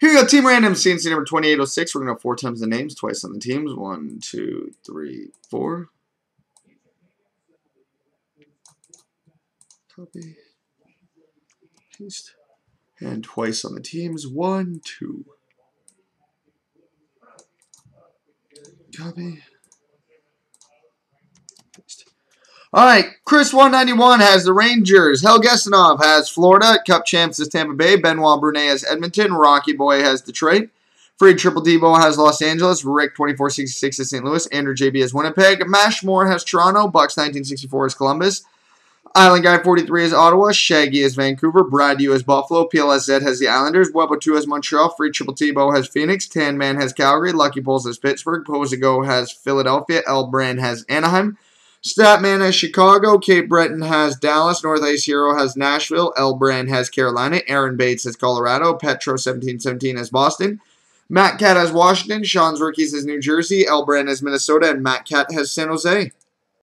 Here we go, Team Random, CNC number 2806. We're going to have 4 times the names, twice on the teams. 1, 2, 3, 4. Copy. Paste. And twice on the teams. 1, 2. Copy. Paste. All right, Chris191 has the Rangers. Hel Gestinov has Florida. Cup champs is Tampa Bay. Benoit Brunet has Edmonton. Rocky Boy has Detroit. Freed Triple Debo has Los Angeles. Rick2466 has St. Louis. Andrew JB has Winnipeg. Mashmore has Toronto. Bucks1964 has Columbus. Island Guy 43 is Ottawa. Shaggy is Vancouver. Brad U is Buffalo. PLSZ has the Islanders. Webo2 has Montreal. Free Triple Tebow has Phoenix. Tan Man has Calgary. Lucky Bulls has Pittsburgh. Posigo has Philadelphia. L Brand has Anaheim. Statman has Chicago. Cape Breton has Dallas. North Ice Hero has Nashville. L Brand has Carolina. Aaron Bates has Colorado. Petro1717 has Boston. Matt Cat has Washington. Sean's Rookies has New Jersey. L Brand has Minnesota. And Matt Cat has San Jose.